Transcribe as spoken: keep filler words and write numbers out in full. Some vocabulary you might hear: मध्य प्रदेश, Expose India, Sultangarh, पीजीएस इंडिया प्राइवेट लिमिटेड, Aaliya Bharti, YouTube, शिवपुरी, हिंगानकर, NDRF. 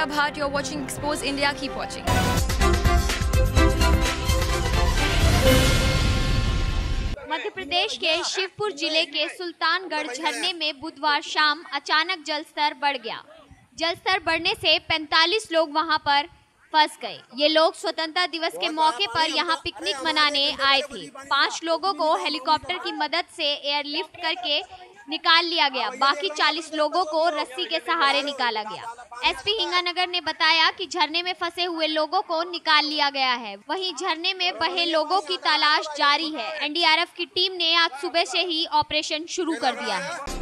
Aaliya Bharti, you're watching Expose India. Keep watching. मध्य प्रदेश के शिवपुर जिले के सुल्तानगढ़ झरने में बुधवार शाम अचानक जलस्तर बढ़ गया। जलस्तर बढ़ने से पैंतालीस लोग वहां पर फंस गए। ये लोग स्वतंत्रता दिवस के मौके पर यहां पिकनिक मनाने आए थे। पांच लोगों को हेलीकॉप्टर की मदद से एयरलिफ्ट करके निकाल लिया गया। बाकी चालीस लोगों को रस्सी के सहारे निकाला गया। एसपी हिंगानगर ने बताया कि झरने में फंसे हुए लोगों को निकाल लिया गया है। वहीं झरने में बहे लोगों की तलाश जारी है। एनडीआरएफ की टीम ने आज सुबह से ही ऑपरेशन शुरू कर दिया है।